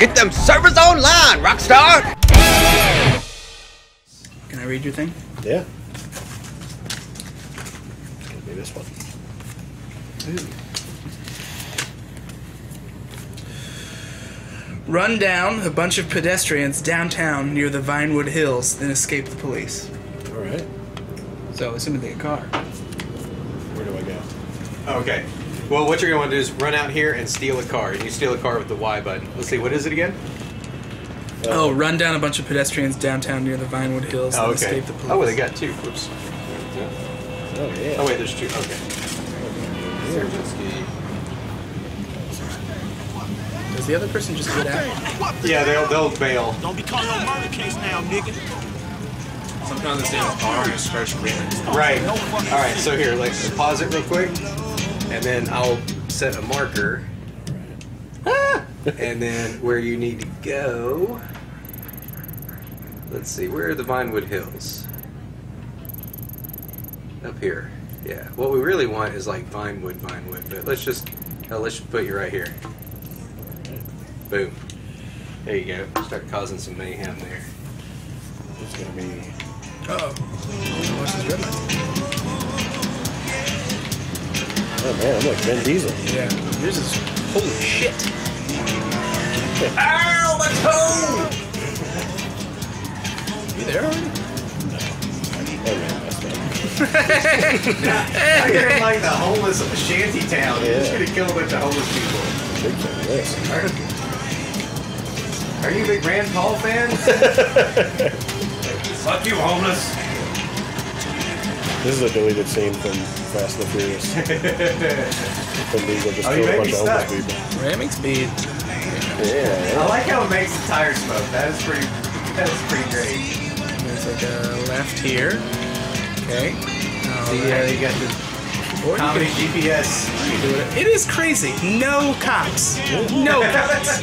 Get them servers online, Rockstar! Can I read your thing? Yeah. It's gonna be this one. Ooh. Run down a bunch of pedestrians downtown near the Vinewood Hills, then escape the police. Alright. So, assuming they get caught. Where do I go? Okay. Well, what you're going to want to do is run out here and steal a car. And you steal a car with the Y button. Let's see, what is it again? Oh, run down a bunch of pedestrians downtown near the Vinewood Hills and escape the police. Oh, well, they got two. Oops. Oh, yeah. Oh, wait, there's two. Okay. Yeah. Does the other person just get out? Yeah, they'll bail. Don't be calling no murder case now, nigga. Sometimes this thing is hard, especially. Right. All right, so here, let's pause it real quick. And then I'll set a marker, and then where you need to go, let's see, where are the Vinewood Hills? Up here, yeah. What we really want is like Vinewood, but let's just put you right here. Boom. There you go. Start causing some mayhem there. It's gonna be... Uh-oh. Watch this ribbon. Oh man, I'm like Vin Diesel. Yeah. This is holy shit. Ow, my toe! You there already? No. Oh man, that's bad. I hear like the homeless shanty town. Yeah. You're just gonna kill a bunch of homeless people. Yes. Are you a big Rand Paul fan? Fuck you, homeless. This is a deleted scene from Fast and the Furious. Vin Diesel just killed a bunch of homeless people. Ramming speed. Yeah. I like how it makes the tire smoke. That is pretty great. There's like a left here. Okay. See, yeah, you got the comedy GPS. It is crazy. No cops. No cops.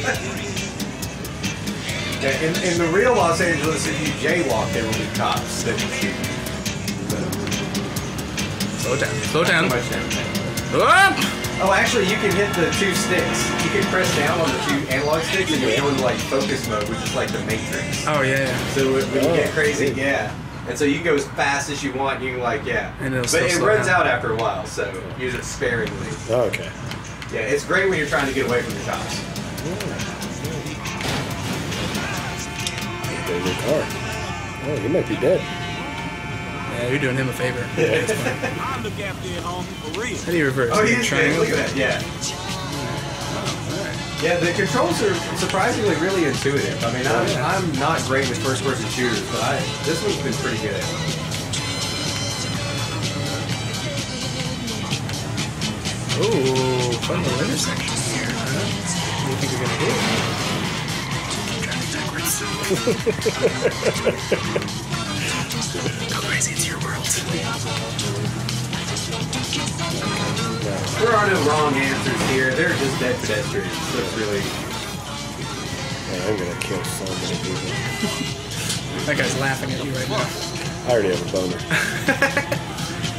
Yeah, in the real Los Angeles, if you jaywalk, there will be cops that will shoot you. Slow down. Oh, actually, you can hit the two sticks. You can press down on the two analog sticks and you're doing like focus mode, which is like the Matrix. Oh, yeah. So when you get crazy, yeah. And so you go as fast as you want, you can like, yeah. And it'll but it runs out after a while, so use it sparingly. Oh, okay. Yeah, it's great when you're trying to get away from the cops. Oh, you might be dead. Yeah, you're doing him a favor. Yeah. I'll look after your home for real. How do you reverse? Oh, he's triangle. Look at that. Yeah. All right. Yeah, the controls are surprisingly really intuitive. I mean, I'm not great with first-person shooters, but this one's been pretty good. Ooh, fun little intersection here. Huh? What do you think you're gonna do? Go crazy, it's your world. There are no wrong answers here. They're just dead pedestrians. So it's really... Man, I'm gonna kill so many people. That guy's laughing at you right now. I already have a boner.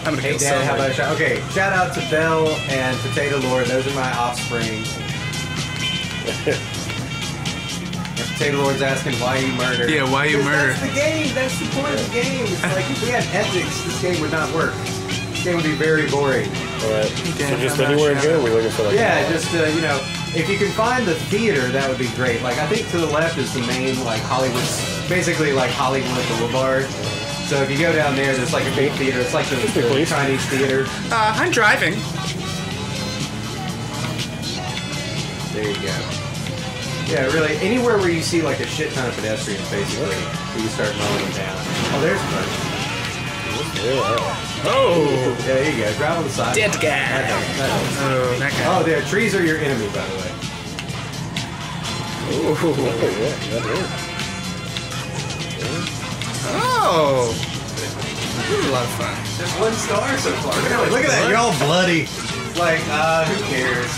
I'm gonna kill so many people. Okay, shout out to Belle and Potato Lord. Those are my offspring. Potato Lord's asking why you murder. Yeah, why you murder. That's the game. That's the point of the game. It's like if we had ethics, this game would not work. This game would be very boring. All right. So just anywhere in here, we're looking for like. Yeah, just you know, if you can find the theater, that would be great. Like I think to the left is the main like Hollywood, basically like Hollywood Boulevard. So if you go down there, there's like a big theater. It's like the Chinese theater. I'm driving. There you go. Yeah, really, anywhere where you see like a shit ton of pedestrians, basically, you start mowing them down. Oh, there's a bunch. Oh! There you go, grab on the side. Dead guy! That guy. Oh, there, trees are your enemy, by the way. Ooh. Oh, yeah, that is. Oh! This is a lot of fun. There's 1 star so far. Really, look at that, you're all bloody. Like, who cares?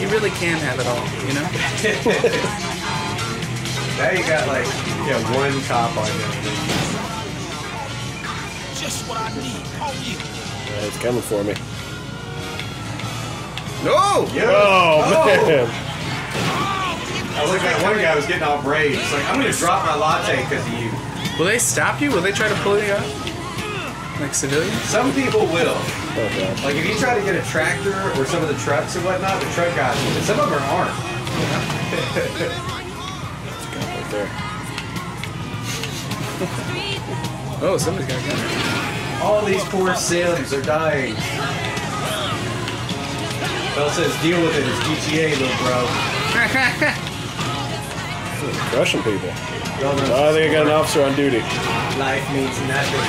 You really can have it all, you know? Now you got like, yeah, 1 cop on you. Just what I need, on you. Yeah, it's coming for me. No! Yo! Oh, man! I was like that one guy was getting all brave. It's like, I'm going to drop my latte because of you. Will they stop you? Will they try to pull you out? Like civilians? Some people will. Oh, God. Like if you try to get a tractor or some of the trucks and whatnot, the truck guys will. Some of them are armed. There's a gun right there. Oh, somebody's got a gun. All these poor sailors are dying. Bell says, deal with it. It's GTA, little bro. Russian people. Oh, I think I got an officer on duty. Life means nothing.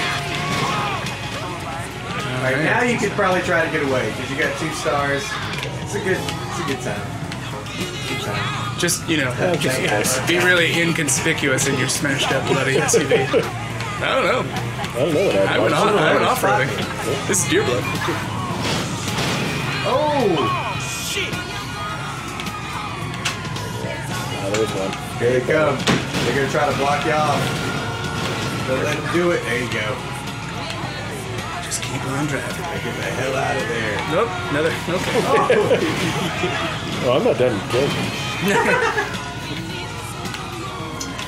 Right, now you could probably try to get away because you got 2 stars. It's a good time. Good time. Just you know, just be really inconspicuous in your smashed up bloody SUV. I don't know. I don't know. I went off-roading. This is Deerblood. Oh shit! Oh, there's one. Here they come. They're gonna try to block you off. Don't let them do it. There you go. Keep on driving. Get the hell out of there. Nope. Another. Okay. Oh, I'm not done kidding.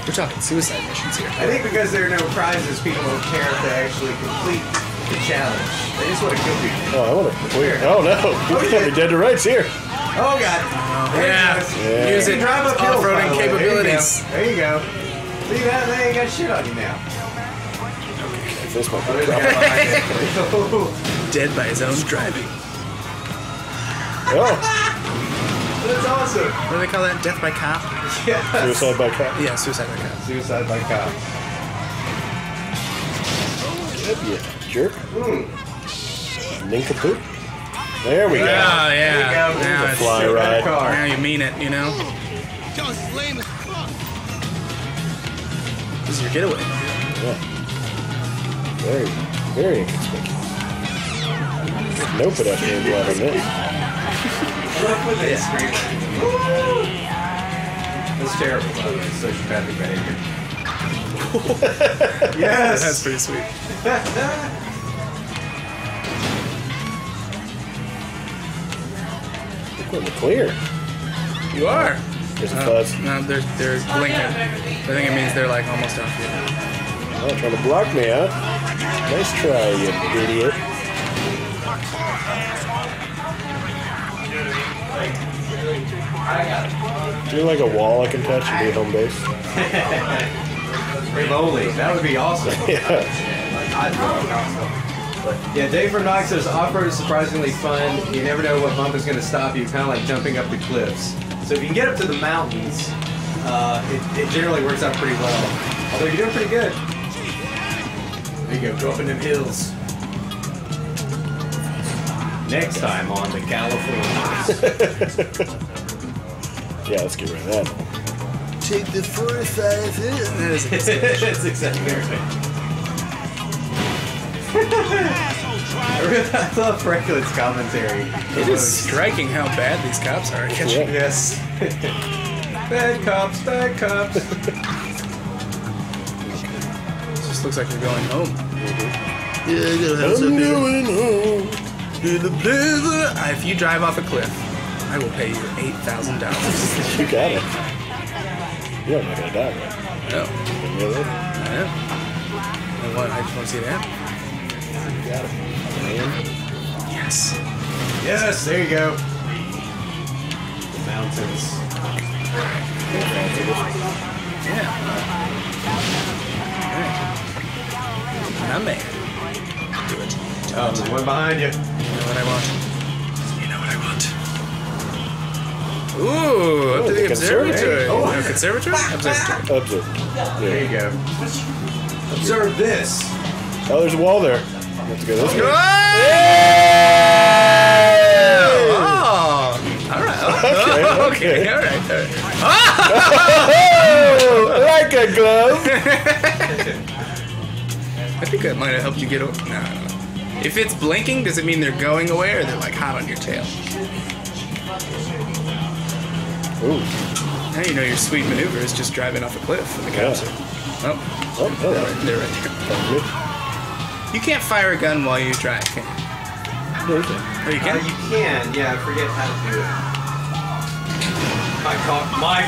We're talking suicide missions here. I think because there are no prizes, people don't care if they actually complete the challenge. They just want to kill people. Oh, I want to complete. Oh no! You're dead to rights here. Oh god. Oh, yeah. Use it. Drive up off-roading capabilities. There you go. See that? They ain't got shit on you now. This one. Dead by his own driving. Oh. That's awesome. What do they call that? Death by cop? Yes. Suicide by cop? Yeah, suicide by cop. Suicide by cop. You jerk. Mm. Nincompoop. There we go. Oh, yeah. There we go. Now it's fly ride. Now you mean it, you know? This is your getaway. Yeah. Very, very inconspicuous. No pedestrian blood in this. That's terrible. Sociopathic behavior. Yes! That's pretty sweet. Look, we're in the clear. You are! There's a fuzz. No, they're blinking. I think it means they're like almost off here. Oh, trying to block me, huh? Nice try, you idiot. Do you like a wall I can touch and be home base? Remotely, that would be awesome. Yeah. I'd love it. Yeah, Dave from Knox says off-road is surprisingly fun. You never know what bump is going to stop you. Kind of like jumping up the cliffs. So if you can get up to the mountains, it generally works out pretty well. Although you're doing pretty good. There you go, up in them hills. Next time on the California. Yeah, let's get rid of that. Take the forest out of it. That is that's exactly right. I love Franklin's commentary. It is striking how bad these cops are. Yeah. Yes. Bad cops, bad cops. Looks like you're going home. Mm-hmm. Yeah, I'm going home. If you drive off a cliff, I will pay you $8,000. You got it. You're not gonna die, right? No. Really? I am. And what? I just want to see that. You got it. Yes. Yes. There you go. The mountains. Yeah. I'm mad. Do it. Oh, there's one behind you. You know what I want. You know what I want. Ooh, up to the observatory. Oh, no, conservatory? Observatory. Observe. Yeah. There you go. Observe this. Oh, there's a wall there. Let's go this way. Oh! All right. Oh, okay. All right. All right. Oh! Like a glove. I think that might have helped you get over. No, I don't know. If it's blinking, does it mean they're going away or they're like hot on your tail? Ooh. Now you know your sweet maneuver is just driving off a cliff with the cops. Yeah. Oh, oh, they're right there. Oh, you can't fire a gun while you drive, can you? No, you can. Oh, you can? You can, yeah, I forget how to do it. My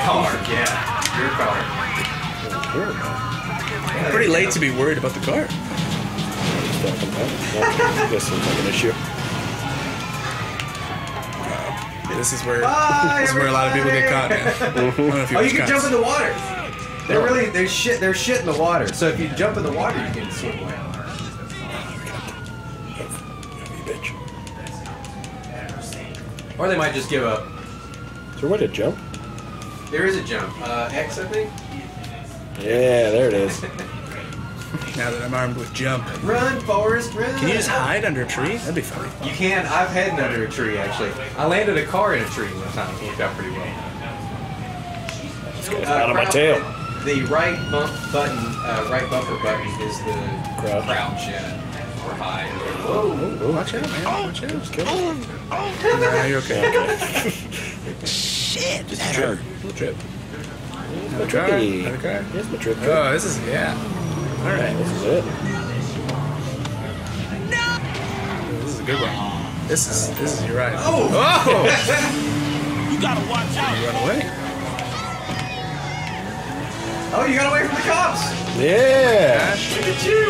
car, yeah. Your car. Your car. Pretty late to be worried about the car. This seems like an issue. Yeah, this is where a lot of people get caught, man. Oh, you can jump in the water. They're really they're shit in the water. So if you jump in the water, you can swim away. Or they might just give up. Is there a way to jump? There is a jump. X, I think? Yeah, there it is. Now that I'm armed with jump. Run, Forrest, run! Can you just hide under a tree? That'd be funny. You can. I've hidden under a tree, actually. I landed a car in a tree one time. It worked out pretty well. This guy's out of my tail. The right bumper button is the crouch yeah. Oh, watch out, man. Watch out. Oh, you're okay. Shit. Just that hurt. Little trip. Little trip. Okay. Here's my trip. Oh, this is, yeah. Alright. This is it. No! This is a good one. This is your ride. Oh! Oh! You gotta watch out. You run away. Oh, you got away from the cops. Yeah. Look at you.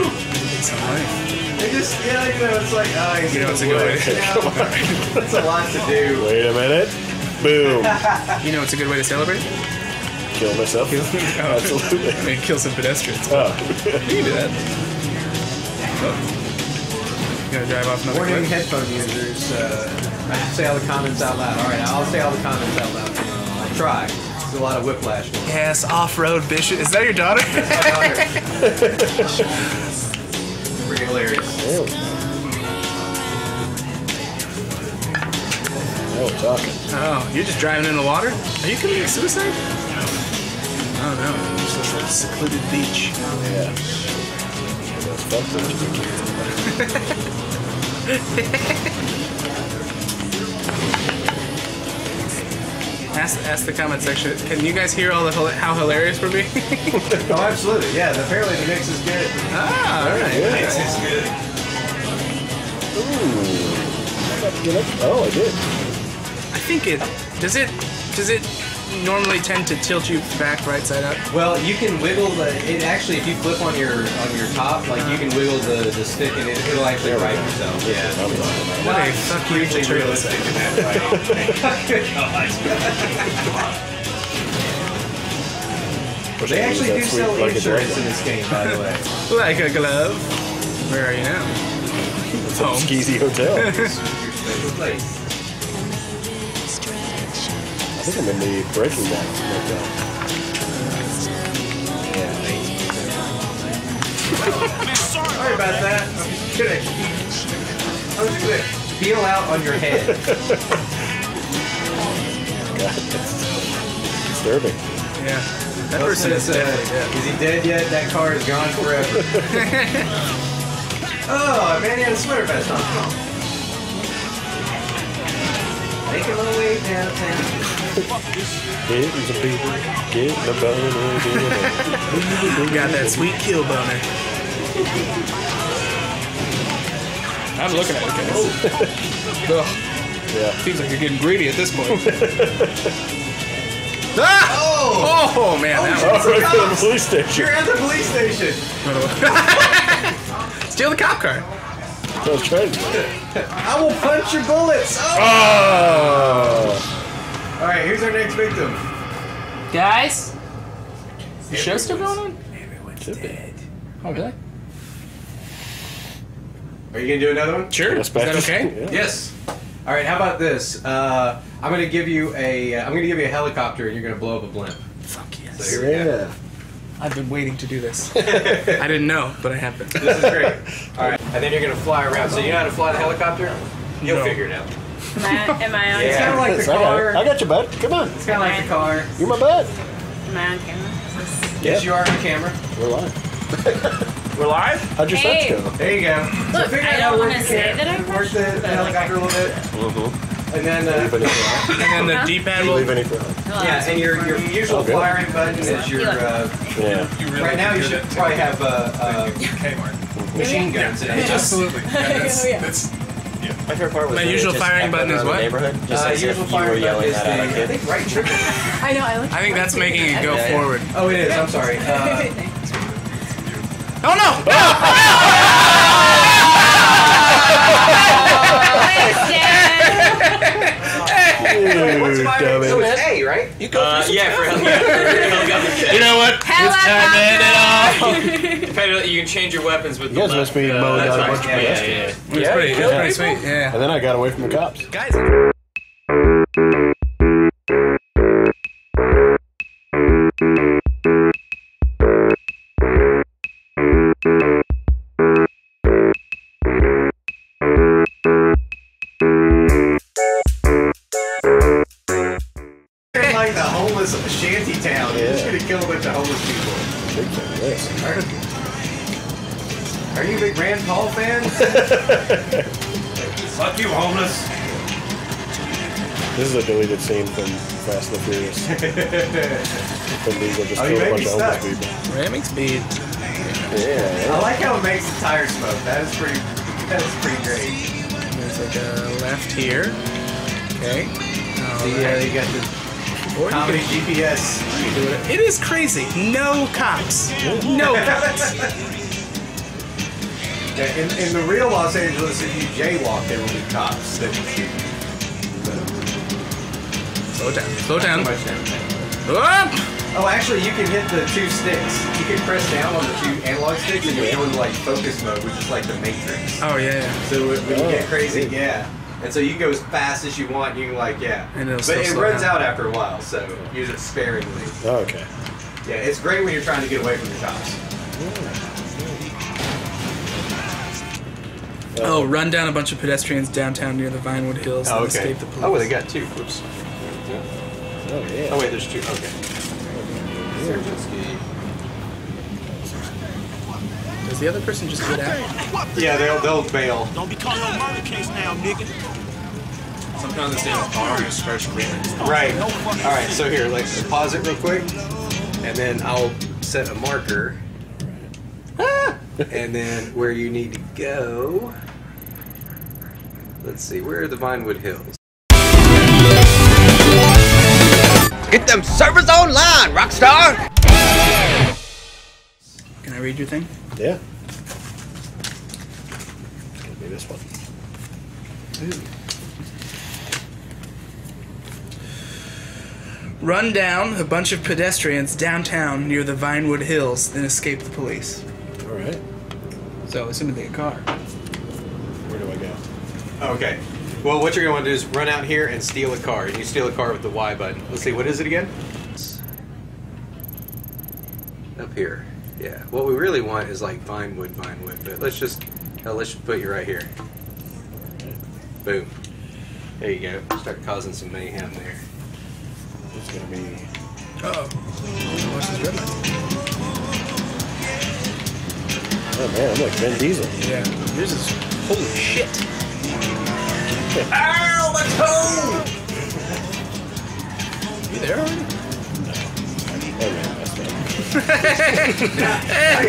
It's nice. They just, you know, it's like, oh, you know, it's a good way to celebrate. It's a lot to do. Wait a minute. Boom. You know, it's a good way to celebrate? Kill myself. Kill me? Oh, absolutely. I mean, kill some pedestrians. Oh. You can do that. Oh. You gotta drive off another clip. We're doing headphone users. I should say all the comments out loud. Alright, I'll say all the comments out loud. I try. There's a lot of whiplash. Yes, off-road bishop. Is that your daughter? That's my daughter. Pretty hilarious. Ew. Oh, talking. Oh, you're just driving in the water? Are you committing suicide? No, no. It's just like a secluded beach. Oh, yeah. Ask the comment section. Can you guys hear all the how hilarious we're being? Oh, absolutely. Yeah, apparently the mix is good. Ah, all right. The mix is good. Ooh. Oh, I did. I think it does it normally tend to tilt you back right side up? Well, you can wiggle the it actually if you flip on your top, like you can wiggle the stick and it'll actually right itself. Yeah. What a hugely realistic. They actually do sell insurance in this game, by the way. Like a glove. Where are you now? It's a skeezy hotel. Place. I think I'm in the breaking down. Yeah. Sorry about that. I'm just kidding. I was good. Feel out on your head. God, that's disturbing. Yeah. That person is dead. Is he dead yet? That car is gone forever. Oh, man, he had a sweater vest on. Making my way downtown. Get the people, get the boner. We got that sweet kill boner. I'm looking at it, guys. Oh. Yeah. Seems like you're getting greedy at this point. Ah! Oh! Oh, man. You're at the police station. You're at the police station. Steal the cop car. I was trying to do it. I will punch your bullets. Oh. All right, here's our next victim. Guys, the show's still going on? Everyone's dead. Oh, really? Are you gonna do another one? Sure. Is that okay? Yeah. Yes. All right. How about this? I'm gonna give you a helicopter, and you're gonna blow up a blimp. Fuck yes. So here we go. I've been waiting to do this. I didn't know, but I have been. This is great. All right, and then you're gonna fly around. So you know how to fly the helicopter? You'll figure it out. Am I on? Yeah. It's kind of like the car. I got you, bud. Come on. It's kind of like the car. You're my bud. Am I on camera? Yes, you are on camera. We're live. We're live? How'd your search go? There you go. Look, so I don't want to say that I'm worth the helicopter a little bit. And then the D-pad will... Yeah, and your usual firing button is your... Right now you should probably have machine guns in it. Absolutely. My favorite part was my usual firing button is what? Just like if you were yelling at a kid. I think right trigger. I know. I think that's making it go forward. Oh, it is. I'm sorry. Oh no! What's my name? So it's A, right? You go for yeah. You know what? Hell it's time to end it all. You can change your weapons with the left. You guys must be mowing down a bunch of pedestrians. Yeah, yeah. It was pretty sweet. Yeah. And then I got away from the cops. Guys. Are you a big Rand Paul fan? Fuck you, homeless. This is a deleted scene from Fast and the Furious. Vin Diesel just killed a bunch of homeless people. Ramming speed. Yeah. I like how it makes the tires smoke. That is pretty great. There's like a left here. Okay. So you got the comedy GPS. It is crazy. No cops. No cops. Yeah, in the real Los Angeles, if you jaywalk, there will be cops that will shoot you. Slow down. Slow down. Oh, actually, you can hit the two sticks. You can press down on the two analog sticks, and you're in like focus mode, which is like the Matrix. Oh yeah. So when you get crazy, yeah. And so you can go as fast as you want, you can like, yeah. And but it runs out after a while, so use it sparingly. Oh, okay. Yeah, it's great when you're trying to get away from the cops. Oh, run down a bunch of pedestrians downtown near the Vinewood Hills and escape the police. Oh, well, they got two. Oops. Oh, yeah. Oh, wait, there's two. Okay. Does the other person just get out? Yeah, they'll bail. Don't be calling no murder case now, nigga. Sometimes it's in a bar and starts screaming. Right. All right. So here, let's pause it real quick, and then I'll set a marker, and then where you need to go. Let's see. Where are the Vinewood Hills? Get them servers online, Rockstar. Can I read your thing? Yeah. It's gonna be this one. Ooh. Run down a bunch of pedestrians downtown near the Vinewood Hills and escape the police. All right. So it's gonna be a car. Where do I go? Okay. Well, what you're gonna want to do is run out here and steal a car. And you steal a car with the Y button. Let's see. What is it again? Up here. Yeah, what we really want is like Vinewood, but let's just put you right here. Boom. There you go. Start causing some mayhem there. It's gonna be. Uh-oh. Watch this red light. Oh man, I'm like Vin Diesel. Yeah. This is holy shit. Ow, let's go! You there already? No. Oh man. Yeah.